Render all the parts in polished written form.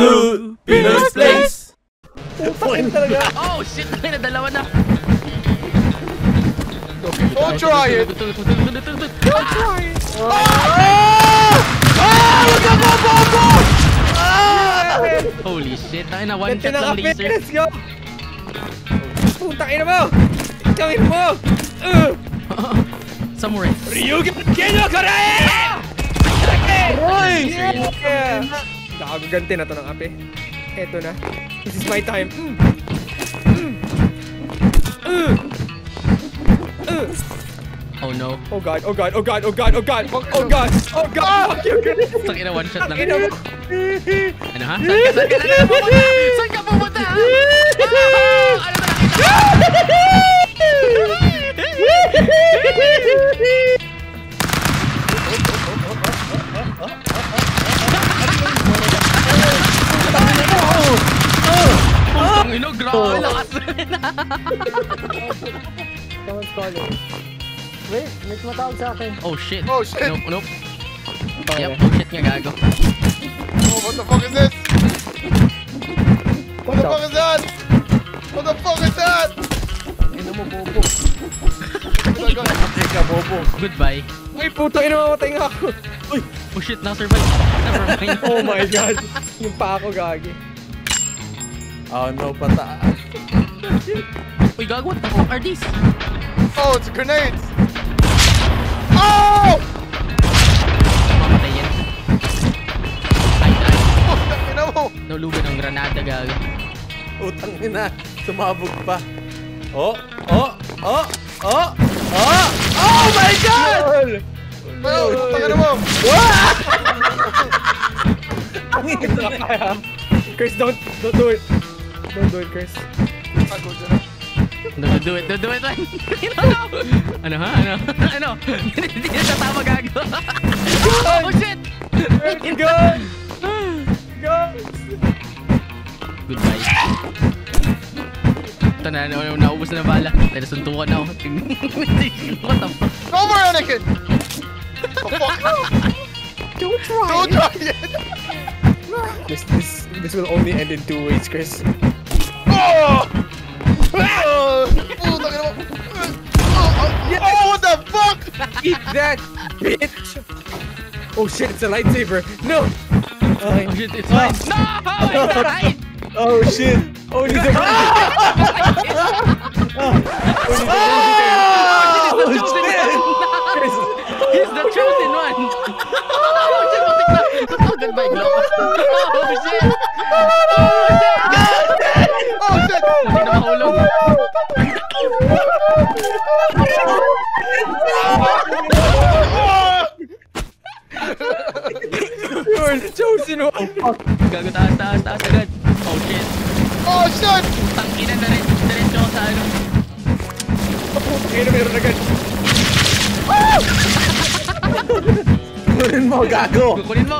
to Pino's place. Oh shit, may dalawa na. Don't try it. Don't try it. Oh! Oh! Holy shit, tayo na one shot lang laser. Let's go. Putang ina mo. Tangin mo. Samurai. Ryuga Genyo Karae! Oy! Nakagaganti na to ng ape. Eto na. This is my time. Oh no. Oh god. Oh god. Oh god. Oh god. Oh god. Oh god. Oh god. Tangin na one shot lang. Ano ha? Saan ka pumunta? Ano ba nakita? Someone's calling. Wait, may tumatawag sa akin. Oh shit. Oh shit. Nope. Yep, oh shit nga gago. Oh, what the fuck is this? What the fuck is that? What the fuck is that? Ino mo bobo. Teka bobo. Goodbye. Uy puto, inamatay nga ako. Uy, oh shit, na-survive. Never mind. Oh my god. Yung pa ako gagi. Oh no, pataas. Uy, gag, what the fuck are these? Oh, it's grenades! Oh! Mamatay yan. Ay, ay. Putang ina mo! Nahulugan ang granada, gag. Putang ina, sumabog pa. Oh, oh, oh, oh, oh! Oh my god! Oh, putang ina mo! What? Ang ina kaya. Chris, don't do it. Don't do it, Chris. Don't do it. Ano ha? Ano? Hindi na tatama gago. Oh shit! Guys! Guys! Goodbye. Ito na, naubos na bala. Pero suntukan na ako. What the fuck? No more Anakin! Don't try it! Don't try it! This will only end in two ways, Chris. Oh! Oh, what the fuck? Eat that, bitch! Oh shit, it's a lightsaber. No! Oh shit, it's mine. No! It's mine! Oh shit. Oh, he's a he's the chosen one! Oh, goodbye, Glow. Oh shit! Oh shit! Oh shit! Hindi na mahulog. You're the chosen one. Gago, taas agad. Oh shit. Oh shit! Tangina na rin. Diretso ako sa ano. Tangina, meron agad. Oh! Kunin mo, gago. Kunin mo.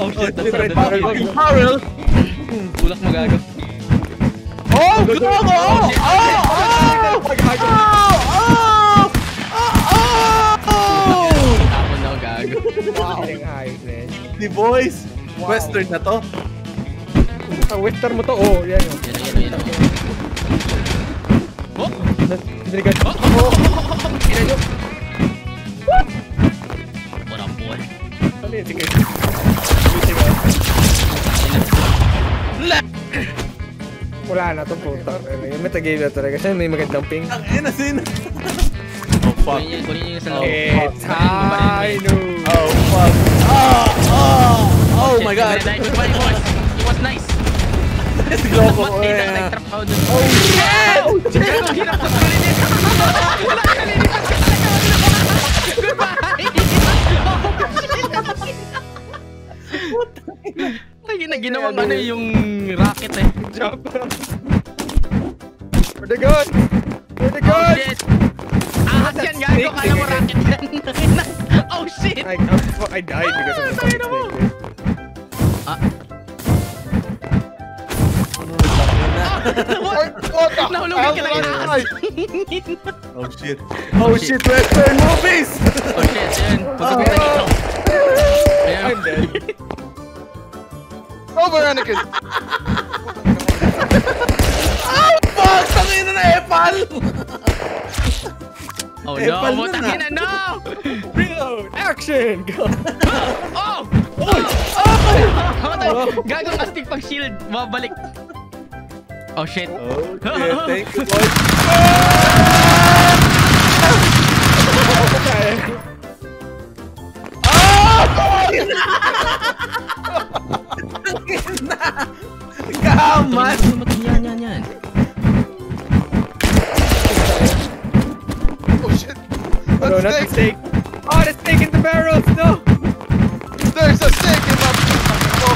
Oh shit, that's right. Barrel. Tulak mo gago. Oh, gago. Oh, gago. Wow. The boys, western na to. Ang western mo to. Oh, yan. Oh, dinigan. Oh. What up, boy? Wala na to puta. Metagame na talaga. Siya may magandang ping. Ang ina sin. Oh fuck. It's high noon. Oh fuck. Oh my god. It was nice. Let's go. Oh shit. Oh shit. Goodbye! What the hell? Tayo na ginawang ano yung rocket eh. Good job. For the good! Oh shit! Ahas yan gago, kaya mo rocket yan. Oh shit! I died because of the fucking snake. Ah! What? No, look, you're gonna ask. Oh shit. Oh shit, we're playing movies! Oh shit, Jen. I'm dead. Over, Anakin! Oh fuck! I'm in an apple! Oh no, what the hell? No! Reload! Action! Go! Oh! Oh! Gagawin plastic pang shield! Mabalik! Oh shit! Oh shit! Thank you, boys! Oh! Gaman! Yan, yan, yan! Oh shit! No, not the steak! Oh, the steak in the barrels! No! There's a steak in my... Oh!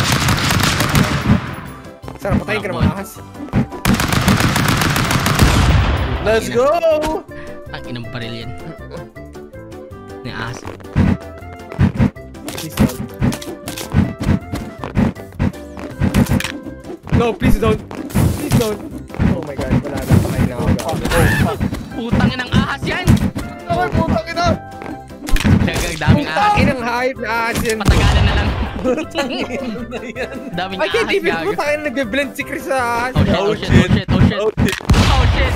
Sarap patayin ka naman ahas! Let's go! Ang inang paril yan. May ahas. Please don't. No, please don't. Please don't. Oh my god, wala na. Pakain na ako. Putangin ang ahas yan! Ay, putangin na! Dagang daming ahas. Putangin ang hype na ahas yan. Patagalan na lang. Putangin na yan. Daming ahas. I can't even putangin na nagbe-blend si Chris sa ahas. Oh shit, oh shit, oh shit, oh shit. Oh shit.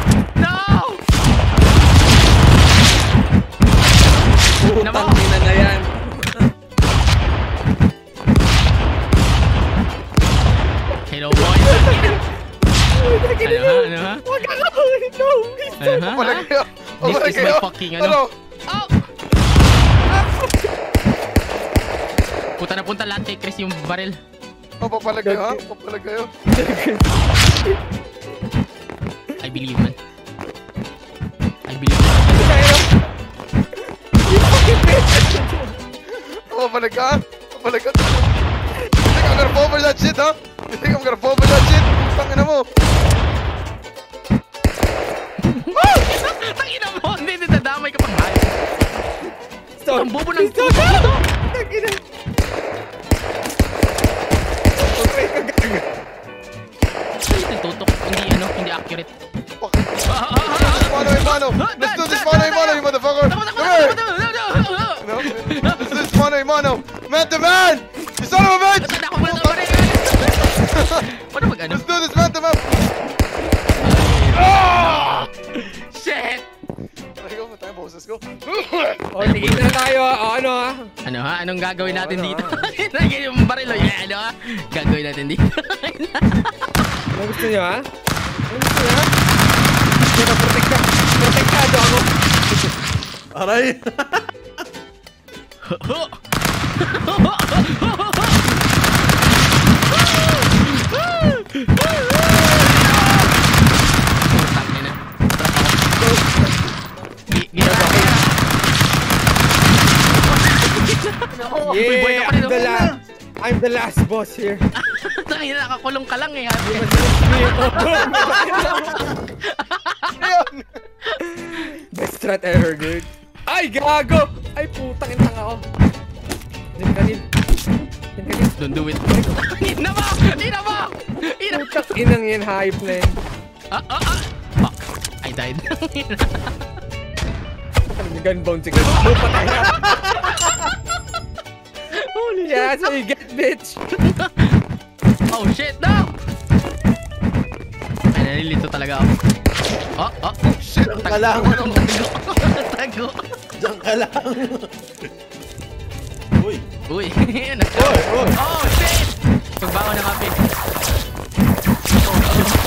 Putang ina na yan. Hello boys. Ano ha? Wag ka na! No! This is my fucking ano. Oh! Puta na punta lahat kay Chris yung barrel. Oh, papalag kayo ha? Papalag kayo. I believe man. I believe man. Oh my god! Oh my god! You think I'm gonna fall for that shit, huh? You think I'm gonna fall for that shit? Tangina mo! Tangina mo! Hindi nadamay ka pang hayop! Stop! Ang bobo ng puto! Tangina! Okay, kaganga! Tutok, hindi accurate. Follow me, follow! Let's do this! Follow me, follow me, motherfucker! Let's do this! Mono, mono! Man to man! You son of a bitch! Let's do this man to man! Shit! Let's go! O, tigil na tayo! O, ano ha? Ano ha? Anong gagawin natin dito? Nagin yung barilo! Ano ha? Gagawin natin dito! Ano gusto nyo ha? Ano gusto nyo ha? Protektado ako! Aray! Yeah, I'm the last boss here. Tangina, nakakulong ka lang eh. Best strat ever, dude. Ay, gago! Ay, putang ina nga ako. Diyan ka din. Diyan ka din. Don't do it. Ina mo! Ina mo! Ina mo! Putang inang yan, hype na yan. Fuck. I died. Gunbound si Chris. Patay na. Holy shit. Yeah, so you get bitch. Oh shit, no! Ay, nalilito talaga ako. Oh, oh, shit. Tago. Diyan ka lang. Uy. Uy. Uy. Oh, shit! Pagbawa na kape.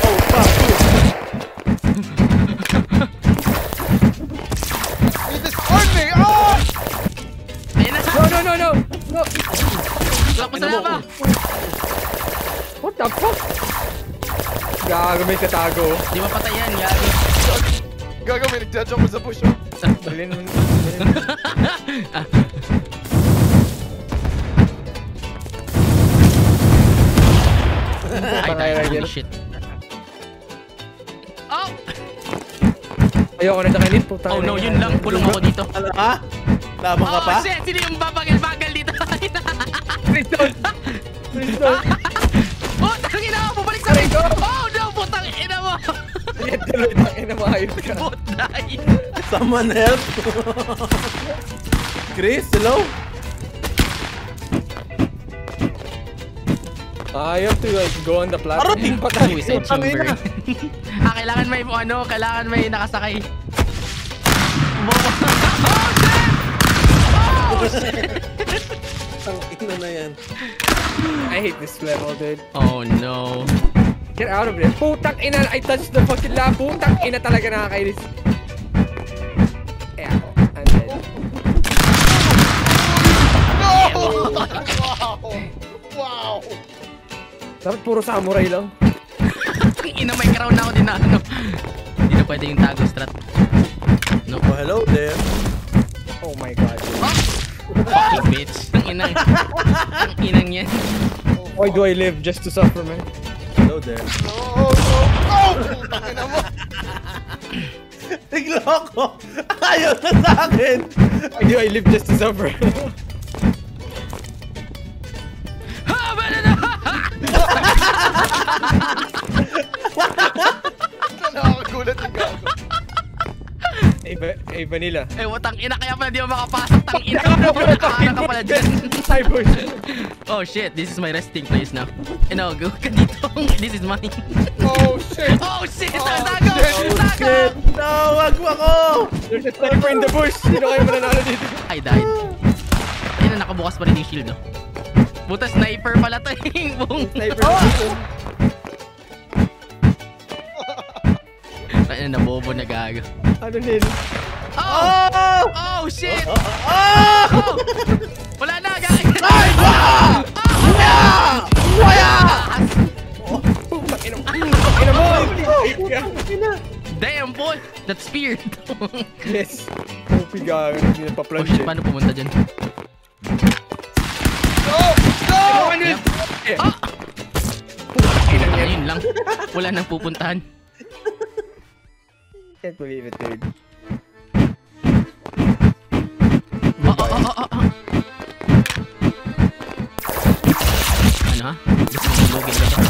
Oh, fuck. You disarmed me! Oh! No. Lapos na ba? What the fuck? Gago, may katago. Di mapatay yan, gago. Gago, may nagja-jump mo sa push. Bilin mo. Holy shit. Oh! Ayoko na dakailin. Oh no, yun lang. Pulong ako dito. Ha? Labang ka pa? Oh shit! Sino yung babagal-bagal dito? Please don't! Please don't! Oh! Tangin na! Bumalik sa rin! Oh no! Putang ina! Both died. Someone help. Chris, hello? I have to like go on the platform. Suicide chamber. Kailangan may ano, kailangan may nakasakay. Oh shit! Ito na yan. I hate this level, dude. Oh no. Get out of there. Putang ina, I touched the fucking lava. Putang ina talaga nakakainis. Eh ako. And then... No! Wow! Dapat puro samurai lang. Ina, may crown na ako din na ano. Hindi na pwede yung tago strat. No. Oh, hello there. Oh my god. Fucking bitch. Ang inang yan. Why do I live just to suffer, man? Hello there. Oh, oh, oh! Mo! Tiglo ako! Ayaw na sa akin! Why do I live just to suffer? Ha! Banana! Nakakagulat yung gago. Eh, Vanilla. Eh, watang ina, kaya pala di mo makapasok. Tang ina ka pala. Tang ka pala dyan. Cyber. Oh shit, this is my resting place now. Eh no, go ka dito. This is mine. Oh shit. Oh shit, tago. Tago. No, wag mo ako. There's a sniper in the bush. Sino kayo mananalo dito? I died. Ayun, nakabukas pa rin yung shield, no? Buta sniper pala to. Sniper. Ayun, nabobo na gago. Ano din? Oh! Oh, oh shit! Oh! Oh! Oh! Wala na! Gagawin! Ay! Ah! Wala! Wala! Oh! Pakinom! Pakinom mo! Damn, boy! That spear! Yes! Poopy gagawin. Hindi na pa-plunge. Oh shit, paano pumunta dyan? No! No! Ah! Ayun lang. Wala nang pupuntahan. I can't believe it, dude. Ano? Gusto mo lumugin na ito? Putang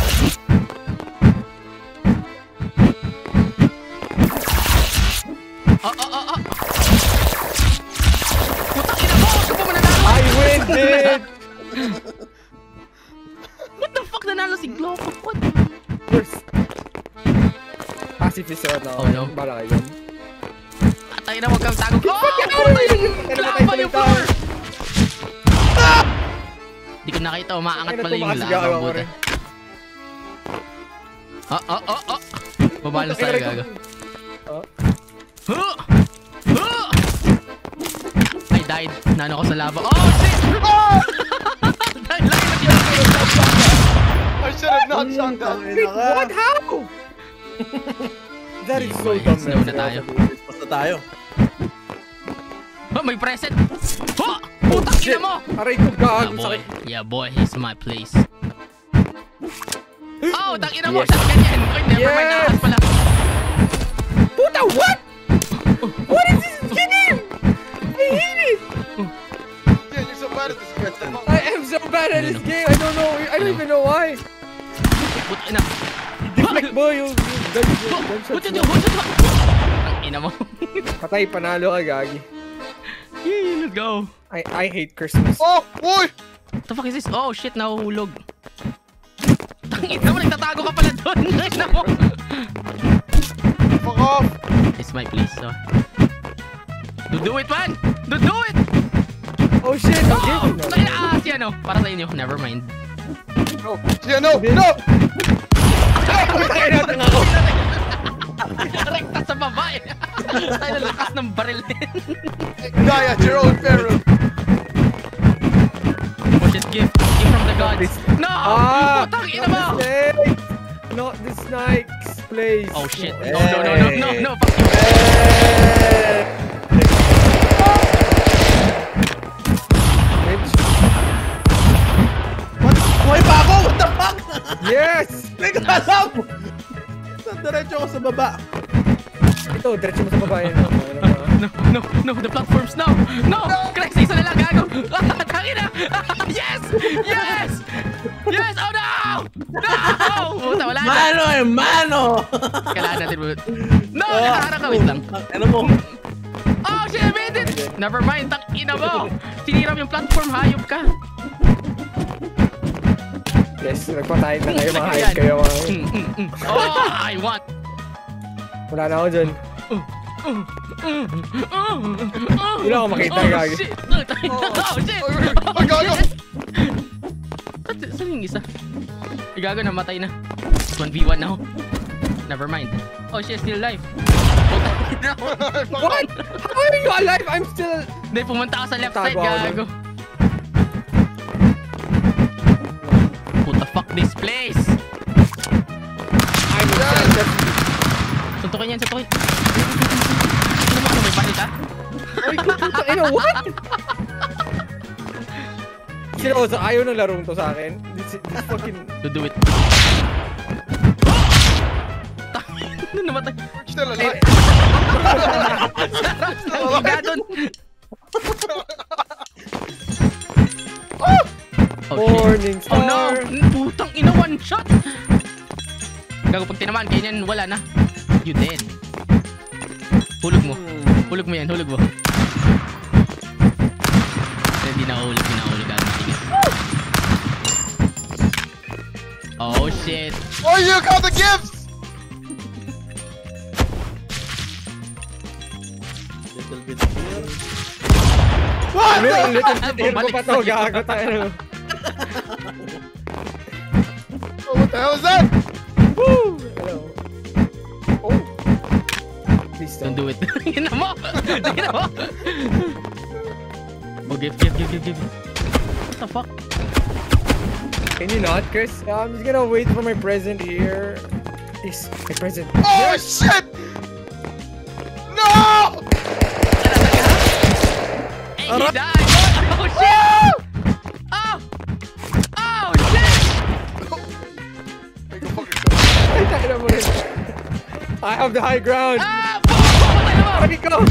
ina mo! Gusto mo mananalo! I win, dude! What the fuck? Nanalo si Globo? What? First. Pacifist ako na. Oh no. Bala kayo. Atay na, huwag kang tago. Oh! Klapa yung floor! Hindi ko nakita. Umaangat pala yung laang ang buta. Oh, oh, oh, oh! Mabalas tayo, gago. I died. Nano ko sa lava. Oh, shit! Oh! Died lang. I should have not shot that. What? How? That is so dumb. Slow na tayo. Basta tayo. Oh, may present! Oh! Putang ina mo! Aray ko gago sa akin. Yeah boy, he's my place. Oh! Putang ina mo! Shotgun yan! Oy, never mind. Nakas pala. Puta, what? What is this game? I hate it! Yeah, you're so bad at this game. I am so bad at this game. I don't know. I don't even know why. Puta ina. Deflect boy, what you do? What you do? Ang ina mo. Patay, panalo ka, gagi. Yeah, let's go. I hate Christmas. Oh, boy! What the fuck is this? Oh, shit, nahuhulog. Ang ina mo, nagtatago ka pala doon. Ang ina mo. Fuck off. It's my place, so. Do it, man! Do it! Oh, shit. Oh, ah, siya, no. Para sa inyo. Never mind. No. Siya, no! No! Kaya natin ako! Rekta sa babae! Tayo nalakas ng baril din! Die at your own peril! Watch it, gift from the gods! No! Putang ina mo! Not this night's place! Oh shit! No, no, no, no, no, no! Bitch! What? Buhay pa ako! What the fuck? Yes! Nagkakalap! Sa diretso ko sa baba. Ito, diretso mo sa baba yan. No, no, no, the platforms, no! No! Christ, isa na lang, gago! Tangina! Yes! Yes! Yes! Oh no! No! Wala na. Mano, hermano! Kailangan natin. No! Nakakawit lang. Ano mo? Oh, she made it! Never mind, takina mo! Siniram yung platform, hayop ka! Yes, nagpatayin na kayo, mga hayop kayo. Oh, I want! Wala na ako dyan. Wala ako makita. Oh, shit! Oh, shit! Oh, shit! Saan yung isa? Igago, namatay na. 1v1 na ako. Never mind. Oh, she's still alive. What? How are you alive? I'm still... Hindi, pumunta ka sa left side, gago. What the fuck this place? I'm dead! Suntukin yan, suntukin. Ano may palit, ha? Uy, suntukin na, what? Seryoso, ayaw ng larong to sa akin. This fucking... Do it. Doon namatay. Sarap ng higa doon. Morning star. Oh no! Putang ina, one shot! Gago, pag tinamaan kayo niyan, wala na. You dead. Hulog mo. Hulog mo yan, hulog mo. Hindi na hulog, hindi na hulog. Oh shit. Oh, you got the gifts! Little bit here. What? Oh, what the hell is that? Woo! Hello. Oh. Please don't do it. You know what? Oh, give. What the fuck? Can you not, Chris? I'm just gonna wait for my present here. Yes, my present. Oh, yes. Shit! No! He died! Oh shit! Oh! Oh shit! I have the high ground! Ah! Let me go!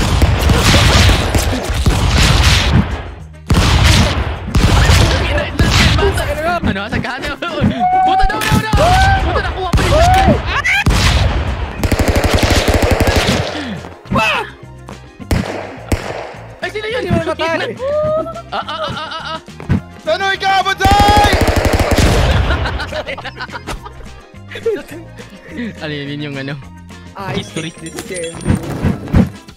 Ano? Sagahan niyo! Puta daw! Puta na! Kuha pa rin! Ah! Sino yun? Sino matay? Sino ikamatay? Alinin yung ano? History.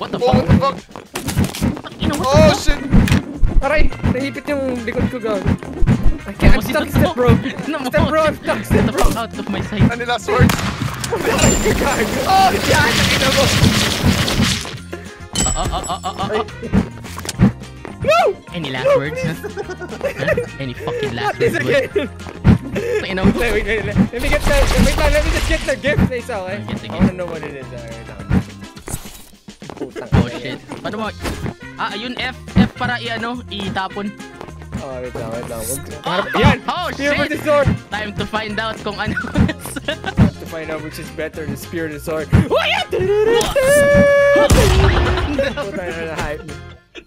What the fuck? Oh shit! Aray! Nahipit yung likod ko gawin. I'm stuck, step bro! Step bro, I'm stuck, step bro! Out of my sight. Ano nila sword? Oh god! Nakita mo! No! Any last words? Huh? Any fucking last words? Wait. Let me just get the gift they sell, eh? I don't know what it is. Oh shit. Paano mo? Ah, yun F. F para i-ano, itapon. Oh, wait lang. Yan! Oh shit! Time to find out kung ano. Time to find out which is better, the spear or the sword.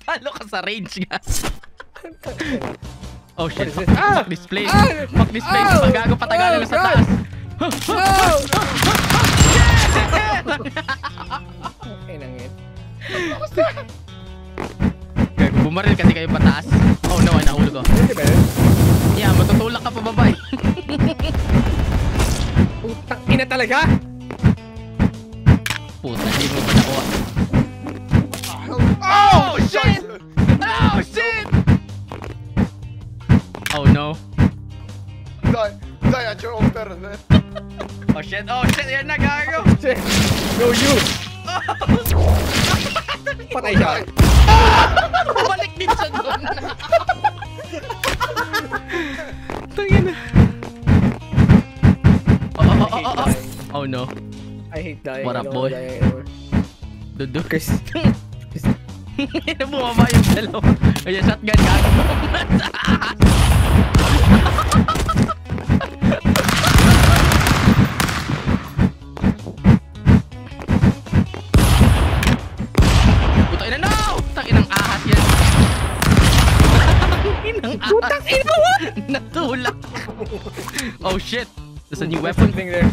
Talo ka sa range, guys. Oh shit, fuck this place. Fuck this place, magago patagalan na sa taas. Ay nangit. Bumaril kasi kayo pataas. Oh no, ay nahulog ko. Yeah, matutulak ka pa babay. Putang ina talaga. Puta, hindi mo pa nakuha. Oh shit! Oh shit! Oh no. Die at your own peril, man. Oh shit, yan na gago. No you. Patay siya. Bumalik din siya doon. Tangina. Oh no. I hate dying. What up, boy? Dudu. Bumaba yung dalawa. Ayan, shotgun ka. Putang ina, no! Putang inang ahas yan. Putang inang ahas. Putang ina, what? Natulak. Oh shit. There's a new weapon thing there.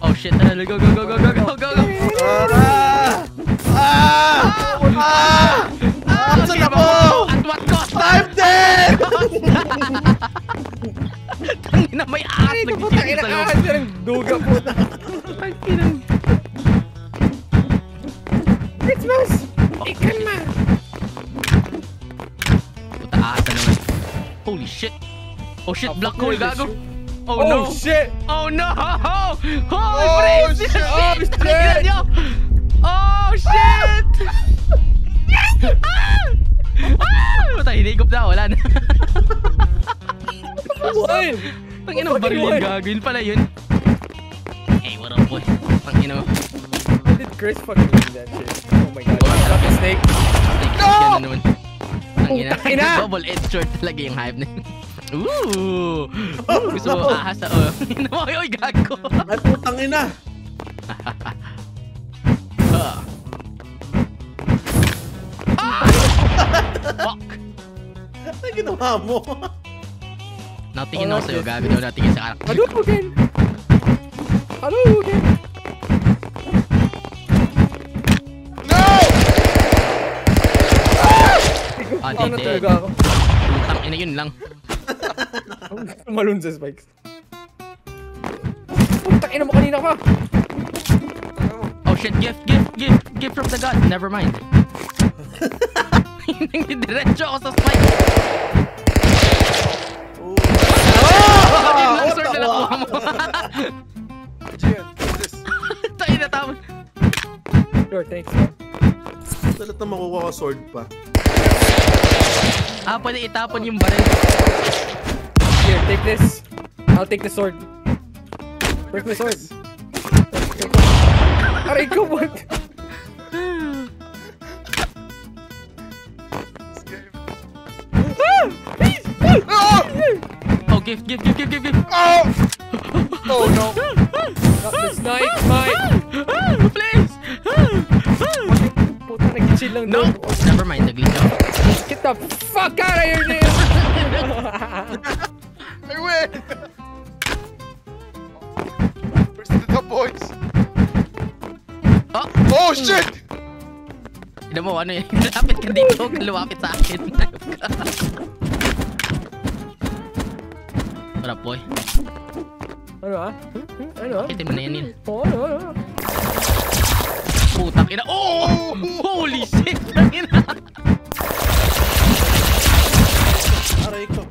Oh shit, go, go, go, go, go, go, go, go, go. At what cost? I'm dead! Tangina, may aas nagsisilip sa'yo. Tangina, duga po. Tangina. Christmas! Ikan na! Puta aasa naman. Holy shit. Oh shit, black hole gago. Oh, oh no! Shit! Oh no! Holy shit! Oh shit! Oh shit! Puta, hinihigop na. Wala na. What? Pangina, baril yung gago. Yun pala yun. Hey, what up boy? Pangina. Why did Chris fucking do that shit? Oh my god. What's up, snake? No! Pangina, double-edged sword talaga yung hype na yun. Ooh! Gusto mo ahas na oh. Ginawa ko, gago! Ay putang ina! Fuck! Anong ginawa mo? Natingin ako sa'yo, gabi daw natingin sa karakter. Halugin! Halugin! No! Ah! Ano talaga ako? Putang ina yun lang. Tumalun sa spikes. Putak ina mo kanina ka! Oh shit, gift from the god. Never mind. Diretso ako sa spikes. Yung langsor na nakuha mo. Tayo na tawon. Sure, thanks man. Salat na makuha ka sword pa. Ah, pwede itapon yung baril. Here, take this. I'll take the sword. Break my sword. Aray ko, what? Oh, give. Oh! Oh, no. Not this knife, mine. Please! Puta, nag-chill lang doon. No, never mind, nag-lead out. Get the fuck out of here, dude! I win! Where's the top boys? Oh! Oh shit! Tignan mo, ano yun? Nalapit ka dito, lumapit sa akin. What up, boy? Ano ah? Ano ah? Kitin mo na yan yun. Oo, ano ah? Putak ina. Oh! Holy shit! Ina! Aray ko.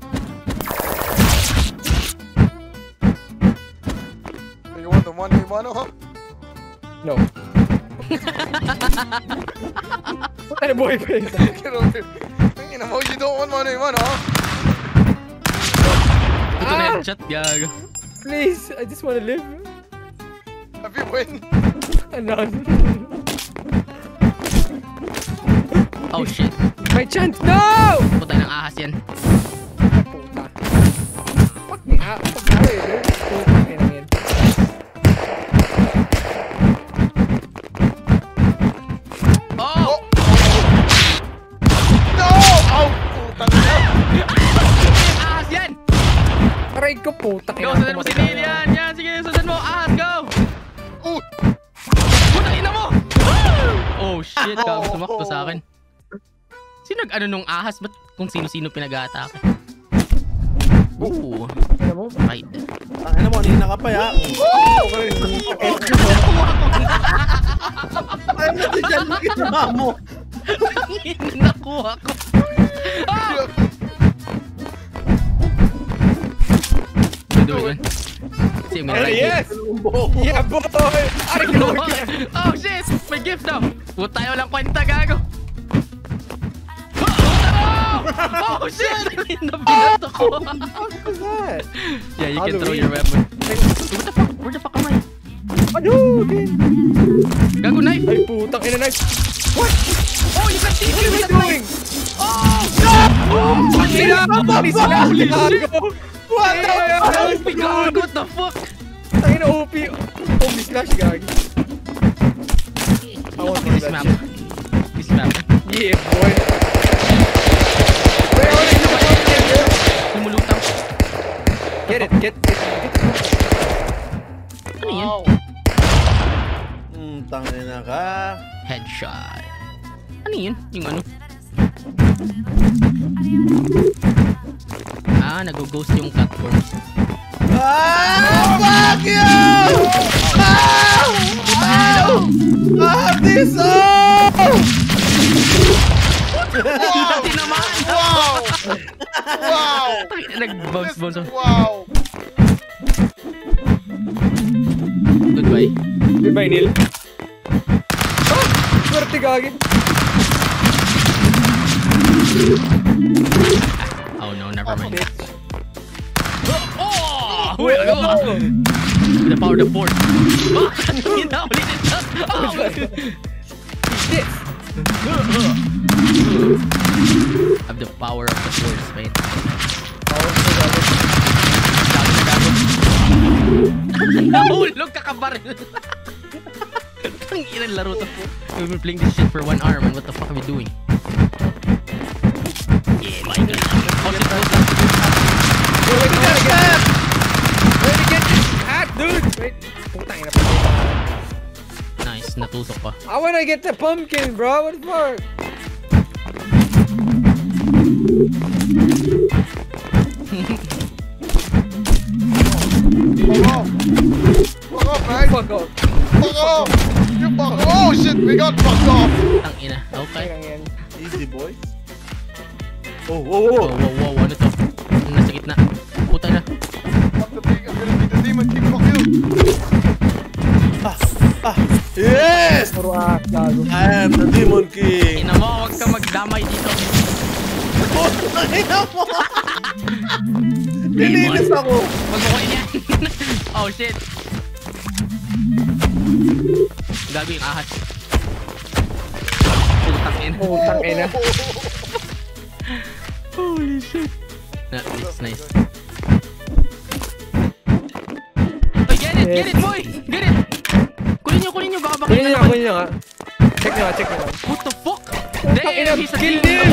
No. What kind of boy play is that? You don't want mano-y-mano, huh? Ito na yung chat, gago. Please, I just wanna live. Have you win? None. Oh shit. My chance, no! Puta ng ahas yan. Puta. Fuck me out. Fuck me out. Go, puta ina. Go, sundan mo si Neil yan. Yan, sige, sundan mo. Ahas, go! Oh! Puta ina mo! Oh, shit. Kami tumakto sa akin. Sino nag-ano nung ahas? Ba't kung sino-sino pinag-aatake? Ooh. Ano mo? Right. Ano mo, kanina ka pa, ya? Oh! Ay, nati dyan mo ginawa mo. Nakuha ko. Ah! See, yes! Yeah, boy! Oh shit! May gift daw! Puta, tayo lang kwenta, gago! Oh shit! Nabinato ko! What was that? Yeah, you can throw your weapon. What the fuck? Where the fuck am I? Ano? Gago, knife! Ay, putang ina knife! What? Oh, you got TV! What are we doing? Oh! No! Oh, putang ina! Holy shit! What the fuck? OP gag! What the fuck? Tangina OP! OP slash gag! I want to this map. This map. Yeah boy! Wait, hold it! Lumulutang! Get it! Get it! Tangina ka. Headshot. Ano yun? Yung ano? Ah, nag-ghost yung platform. Ah! Fuck you! Ah! Wow! Ah! This up! Wow! Wow! Wow! Nag-bounce. Wow! Goodbye. Goodbye, Neil. Ah! Swerte gagi. Oh no, never mind. Oh! Wait, oh! The power of the board. You know, he did something. Oh! Shit! I have the power of the force, mate. Oh, look, kakabaril. Ang ilan laro to po. We've been playing this shit for 1 hour, man. What the fuck are we doing? Yeah, my God. Oh, shit, Where did you get this hat, dude? Wait. Nice, natusok pa. I wanna get the pumpkin, bro. What the fuck? Fuck off, man. Fuck off. Fuck off. You fuck off. Oh, shit, we got fucked off. Tangina. Okay. Easy, boys. Oh, whoa, ano to? Nasa gitna. Puta na. I'm gonna be the demon king of you. Yes! I am the demon king. Ina mo, huwag ka magdamay dito. Ina mo! Nilinis ako. Mag-ukoy niya. Oh, shit. Gabi yung ahas. Putang ina. Holy shit. Nah, it's nice. Oh, get it, boy! Get it! Kulin nyo, baka bakit na naman. Check nyo nga. What the fuck? Damn, he's a kill deal!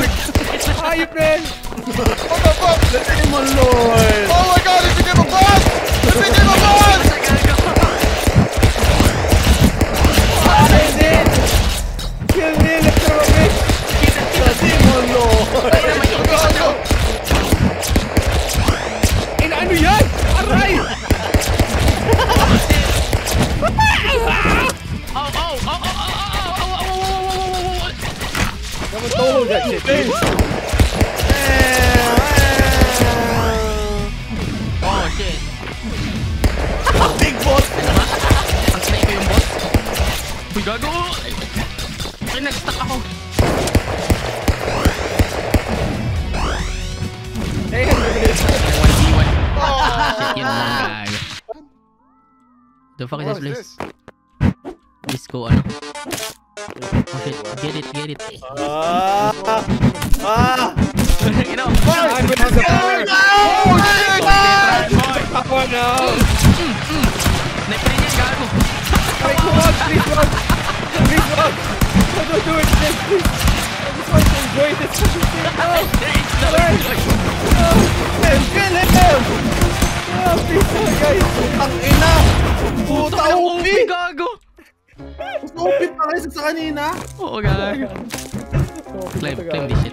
Ayop rin! What the fuck? Let's give him a lord! Oh my god, let's give him a boss! Let's give him a boss! Kill deal, let's give him a bitch! Let's give him a lord! Oh shit! Big boss! Ang-snake ko yung boss! Uy, gago! Ay, nag-stuck ako! Hey! 1v1! Shit, yun lang! The fuck is this place? Disco ano? Oh shit, get it. You know, I'm gonna have the power. Oh shit! Oh no! Nagpinigil ka ako. Please run! Don't do it, please. I just want to enjoy this fucking thing. No! Let's kill him! No, please run, guys! Ang ina! Puta upi! Gago! Open pa kayo sa kanina? Oo, gag. Climb this shit.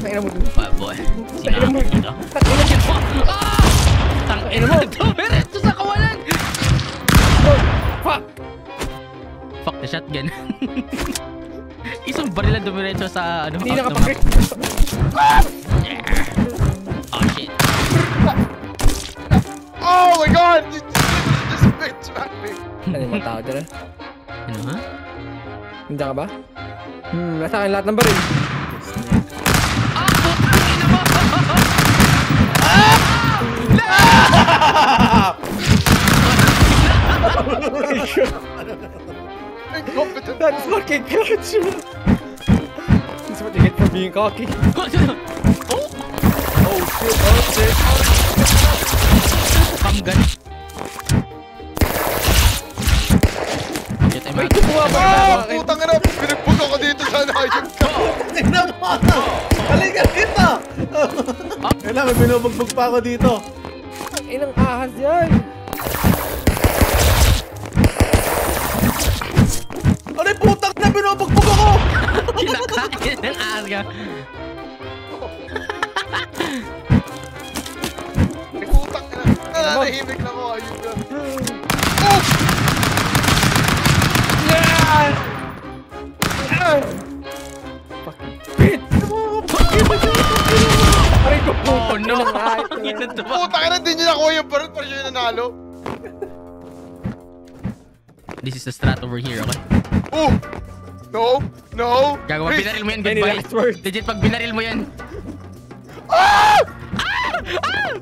Tangina mo dito. Bad boy. Sinakap dito. Tangina mo dito. Diretso sa kawalan! Fuck! Fuck the shotgun. Isang barila dumiretso sa ano. Hindi nakapag- Oh shit. Oh my god! Ano yung mga tao dyan? Ano ha? Hindi ka ba? Nasa akin lahat ng baril. Ah! Putang ina mo! Ah! Ah! That's fucking clutch, man! That's what you get for being cocky. Oh! Oh shit! Oh shit! Kamgan! Wait, putang ina! Pinagpuso ko dito sa ayun ka! Tinapata! Halikan kita! Kailangan, binubugbog pa ako dito! Ilang ahas yan! Aray, putang na binubugbog ako! Kinakain ng alga. Putang na. Nanahimik na ko. Ayun na. Fucking bitch! Aray ko, oh no! Putang na, din nyo nakuha yung barot. Parang siya yung nanalo. This is the strat over here, okay? Oh! No! No! Gago, pag binaril mo yan, goodbye. Legit, pag binaril mo yan. Ah! Ah! Ah!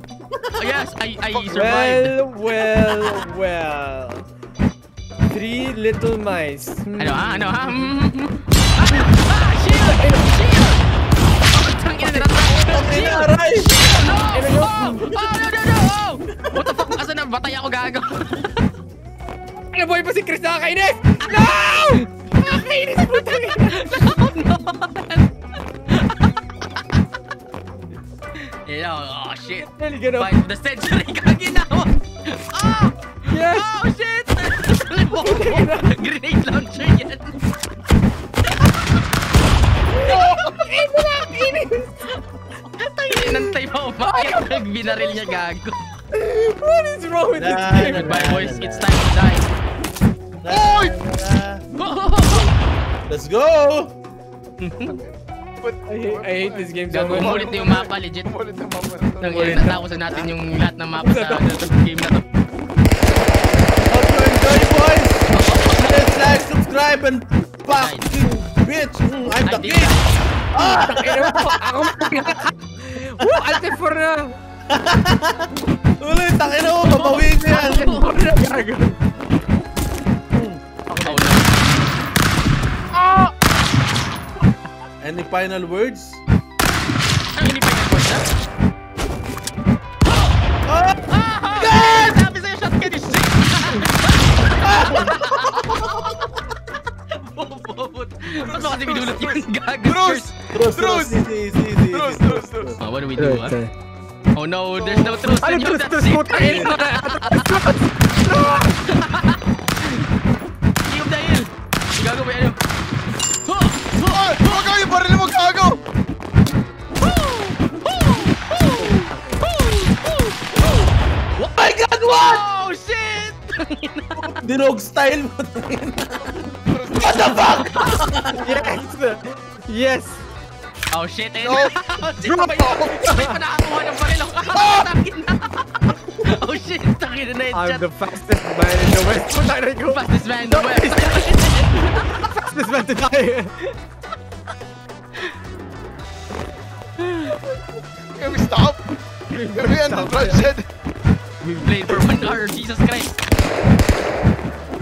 Oh yes, I survived. Well, well. Three little mice. Ano, ha? Ah! Shield! Shield! Pagkutang ina, natatang! Shield! Shield! No! Oh! Oh, no, no, no! Oh! What the fuck? Asa na? Batay ako, gago. Nabuhay pa si Chris, nakakainis! No! Nakakainis, putang ina! No, no! Oh, shit! Fight of the century, kaginawa! Oh! Yes! Oh, shit! Grenade launcher yan! Ay, nakakainis! Tangin, nantay pa umakit. Nagbinaril niya, gago. What is wrong with this game? Goodbye, boys. It's time to die. Oi! Let's go! I hate this game so much. Umulit na yung mapa, legit. Umulit na mapa na ito. Natawasan natin yung lahat ng mapa sa game na ito. Hope you enjoy, boys! Please like, subscribe, and fuck you, bitch! I'm the king! Ah! Ako matangat! Woo! Alter for na! Ulit, takin ako, babawiin ko yan. Any final words? Any final words, ha? Oh! God! Sabi sa'yo, shotgun is sick! Bobot! Ba't ba kasi binulot yun? Gago! Truce! Truce! Truce! What do we do, ha? Oh no, there's no truth. I don't trust this boat. I don't trust. No! Keep the hill. Gago ba yan? Ho! Ho! Gago yung baril mo, gago! Ho! Ho! Ho! Ho! Ho! Oh my God, what? Oh shit! Dinog style mo. What the fuck? Yes! Yes! Oh shit, eh! Oh shit! May panakakuha ng baril ako! Oh shit! Takin na headshot! I'm the fastest man in the West! Fastest man in the West! Fastest man to die! Can we stop? Can we end the bloodshed? We've played for 1 hour, Jesus Christ! Putang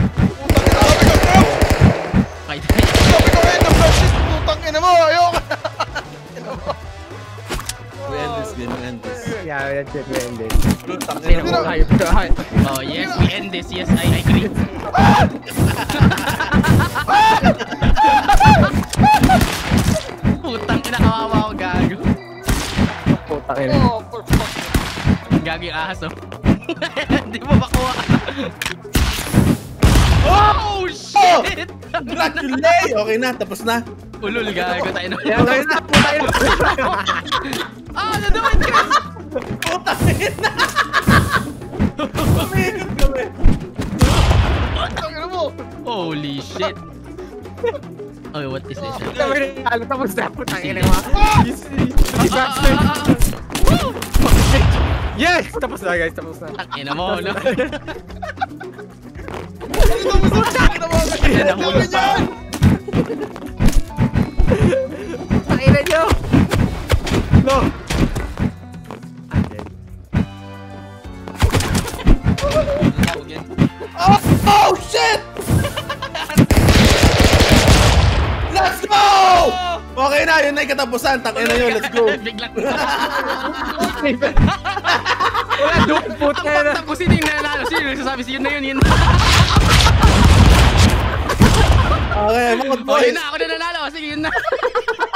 ina! Sabi ka, bro! Sabi ka, end the bloodshed! Putang ina mo! Ayoko! Yeah, we have to end this. Oh yes, we end this. Yes, I agree. Putang ina, kawawa ako, gago. Putang ina. Oh, for fuck. Gago yung ahas, oh. Hindi mo makuha. Oh, shit! Congratulations! Okay na, tapos na. Ulul, gago tayo na. Okay na, putang ina. Oh, naduman, Chris! Putang ina! Umiikot kami! Putang ina mo! Holy shit! Okay, what is this? Tapos na, putang ina mo! You bastard! Yes! Tapos na, guys, tapos na! Putang ina mo! Putang ina mo! Putang ina mo! Putang ina nyo! No! Oh shit! Let's go! Okay na, yun na yung katapusan. Takin na yun, let's go. Biglang wala, doon, putin na. Ang pagtapusin yung nanalo. Sino nagsasabi siya, yun na yun. Okay, mga boys. Okay na, ako na nanalo. Sige, yun na.